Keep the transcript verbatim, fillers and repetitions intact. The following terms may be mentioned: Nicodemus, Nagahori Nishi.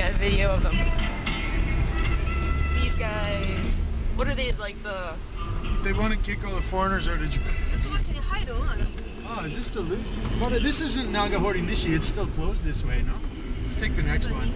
got a video of them. These guys, what are they, like the... They want to kick all the foreigners out of Japan. Oh, is this the loop? Well, this isn't Nagahori Nishi, it's still closed this way, no? Let's take the next one.